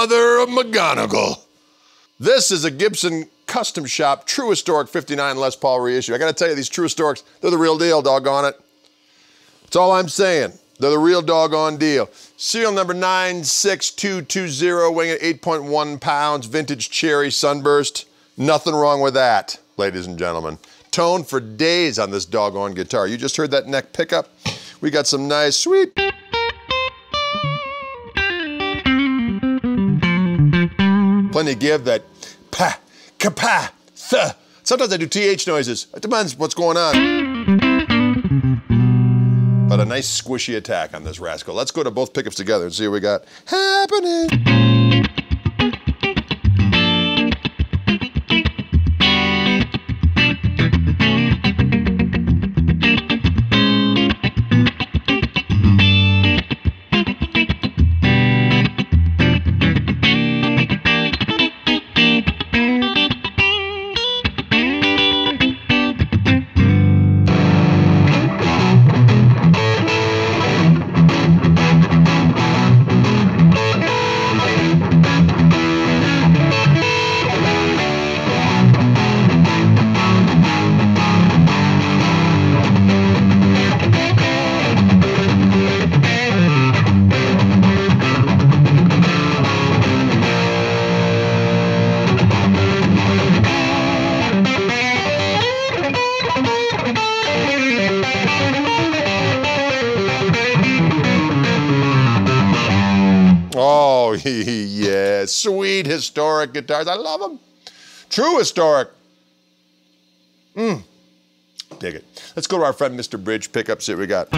mother of McGonagall. This is a Gibson Custom Shop True Historic 59 Les Paul Reissue. I gotta tell you, these True Historics, they're the real deal, doggone it. That's all I'm saying. They're the real doggone deal. Serial number 96220, weighing at 8.1 pounds, vintage cherry sunburst. Nothing wrong with that, ladies and gentlemen. Tone for days on this doggone guitar. You just heard that neck pickup. We got some nice, sweet. Plenty of give that pa, ka-pa, th. Sometimes I do TH noises. It depends what's going on. But a nice squishy attack on this rascal. Let's go to both pickups together and see what we got happening. Oh, yeah, sweet historic guitars. I love them. True historic. Dig it. Let's go to our friend Mr. Bridge pickup, see what we got.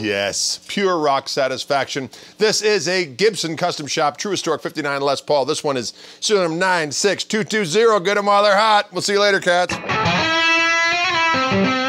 Yes, pure rock satisfaction. This is a Gibson Custom Shop True Historic 59 Les Paul. This one is serial number 96220. Get them while they're hot. We'll see you later, cats.